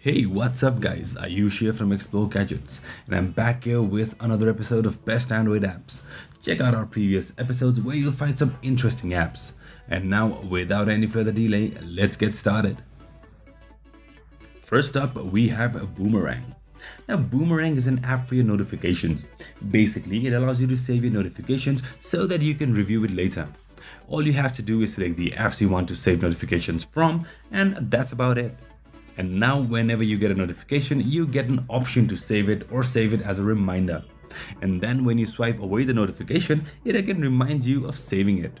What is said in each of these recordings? Hey, what's up guys, Ayush here from Explore Gadgets, and I'm back here with another episode of Best Android Apps. Check out our previous episodes where you'll find some interesting apps. And now, without any further delay, let's get started. First up, we have Boomerang. Now, Boomerang is an app for your notifications. Basically, it allows you to save your notifications so that you can review it later. All you have to do is select the apps you want to save notifications from, and that's about it. And now whenever you get a notification, you get an option to save it or save it as a reminder. And then when you swipe away the notification, it again reminds you of saving it.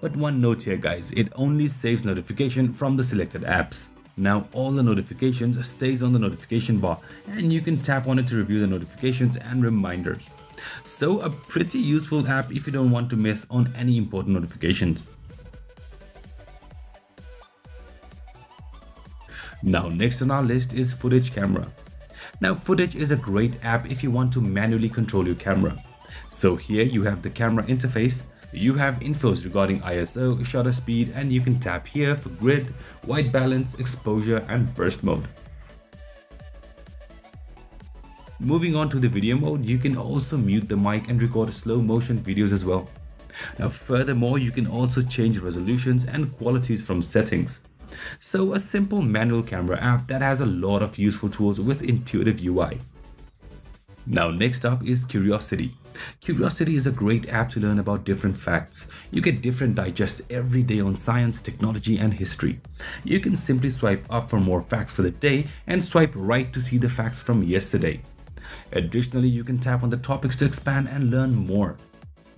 But one note here guys, it only saves notification from the selected apps. Now all the notifications stays on the notification bar and you can tap on it to review the notifications and reminders. So a pretty useful app if you don't want to miss on any important notifications. Now next on our list is Footej Camera. Now Footej is a great app if you want to manually control your camera. So here you have the camera interface, you have infos regarding ISO, shutter speed, and you can tap here for grid, white balance, exposure and burst mode. Moving on to the video mode, you can also mute the mic and record slow motion videos as well. Now furthermore, you can also change resolutions and qualities from settings. So a simple manual camera app that has a lot of useful tools with intuitive UI. Now next up is Curiosity. Curiosity is a great app to learn about different facts. You get different digests every day on science, technology and history. You can simply swipe up for more facts for the day and swipe right to see the facts from yesterday. Additionally, you can tap on the topics to expand and learn more.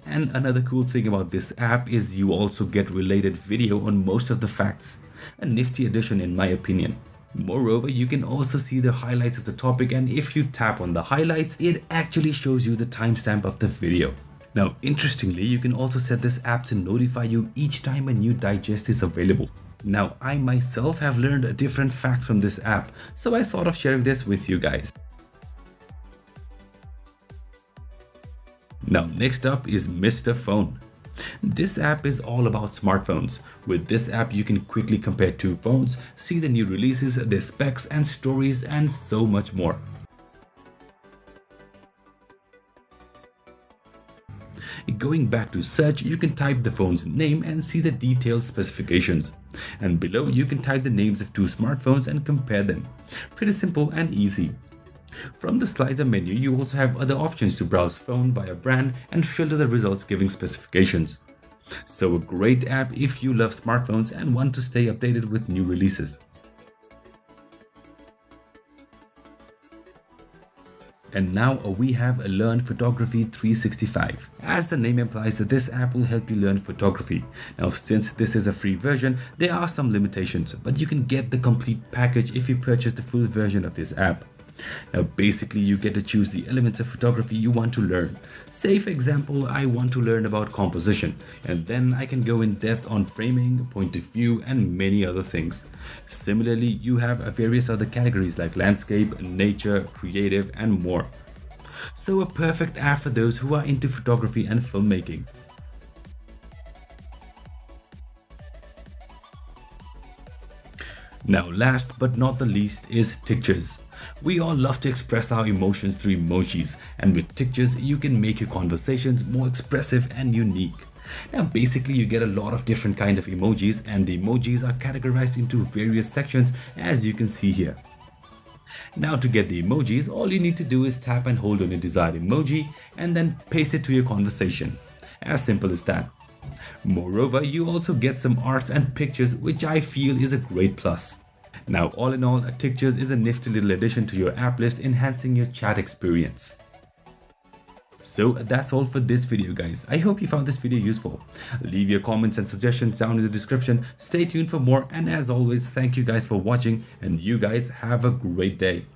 And another cool thing about this app is you also get related video on most of the facts. A nifty addition in my opinion. Moreover, you can also see the highlights of the topic, and if you tap on the highlights, it actually shows you the timestamp of the video. Now interestingly, you can also set this app to notify you each time a new digest is available. Now I myself have learned different facts from this app, so I thought of sharing this with you guys. Now next up is Mr. Phone. This app is all about smartphones. With this app, you can quickly compare two phones, see the new releases, their specs and stories, and so much more. Going back to search, you can type the phone's name and see the detailed specifications. And below, you can type the names of two smartphones and compare them. Pretty simple and easy. From the slider menu, you also have other options to browse phone by a brand and filter the results giving specifications. So a great app if you love smartphones and want to stay updated with new releases. And now we have Learn Photography 365. As the name implies, that this app will help you learn photography. Now since this is a free version, there are some limitations, but you can get the complete package if you purchase the full version of this app. Now basically you get to choose the elements of photography you want to learn. Say for example, I want to learn about composition, and then I can go in depth on framing, point of view and many other things. Similarly, you have various other categories like landscape, nature, creative and more. So a perfect app for those who are into photography and filmmaking. Now last but not the least is Tictures. We all love to express our emotions through emojis, and with Tictures you can make your conversations more expressive and unique. Now basically you get a lot of different kind of emojis, and the emojis are categorized into various sections as you can see here. Now to get the emojis, all you need to do is tap and hold on your desired emoji and then paste it to your conversation. As simple as that. Moreover, you also get some arts and pictures, which I feel is a great plus. Now all in all, Tictures is a nifty little addition to your app list, enhancing your chat experience. So that's all for this video guys. I hope you found this video useful. Leave your comments and suggestions down in the description. Stay tuned for more, and as always, thank you guys for watching, and you guys have a great day.